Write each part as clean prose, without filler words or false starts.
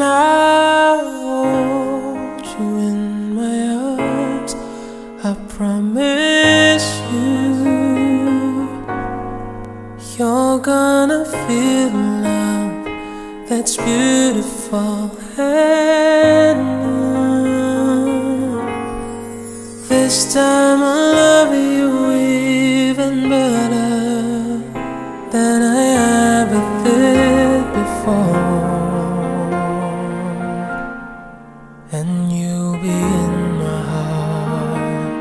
When I hold you in my arms, I promise you, you're gonna feel love that's beautiful and new. This time I'll love you even better than I ever did before. And you'll be in my heart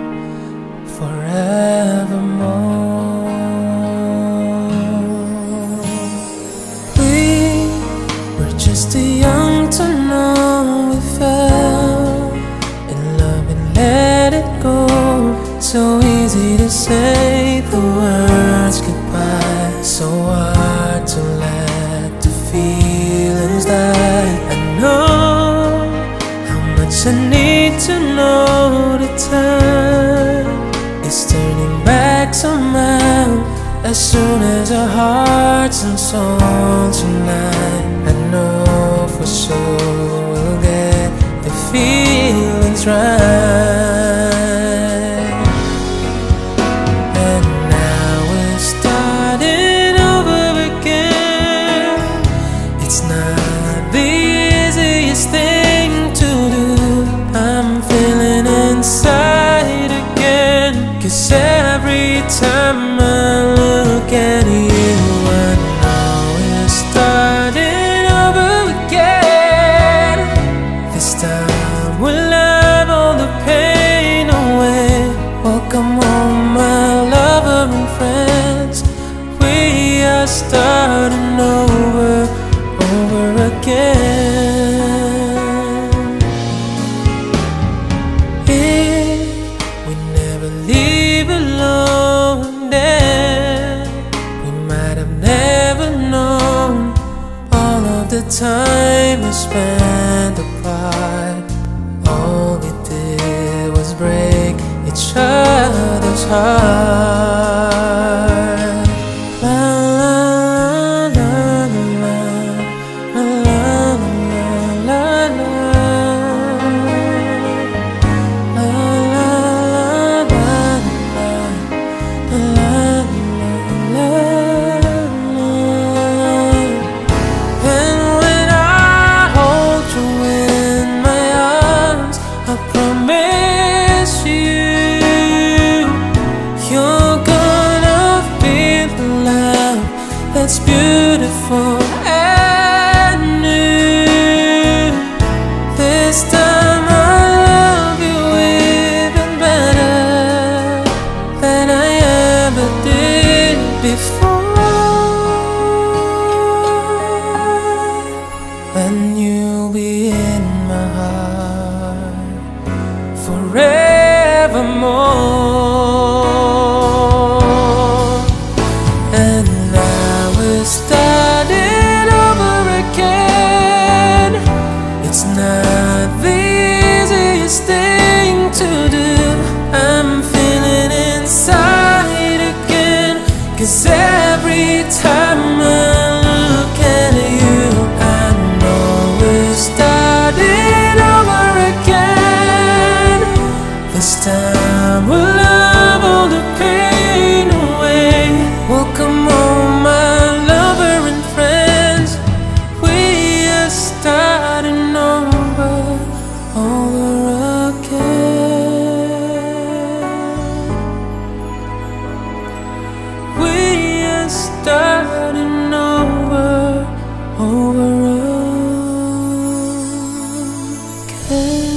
forevermore. We were just too young to know we fell in love and let it go. So easy to say the words goodbye, so hard to let the feelings die. I know I need to know the time is turning back somehow. As soon as our hearts and souls unite, I know for sure we'll get the feelings right. And now we're starting over again. It's not the easiest thing inside again, 'cause every time I look at you, I know we're starting over again. This time we'll have all the pain away. Welcome home, my lover and friends. We are starting over again. The time we spent apart, all we did was break each other's heart. La la la la la la la la la la la la. It's beautiful and new. This time I'll love you even better than I ever did before. And you'll be in my heart forevermore. Cause every time I look at you, I know we're starting over again. This time we'll love all the pain away. Welcome home, my lover and friends. We are starting over again. Starting over again.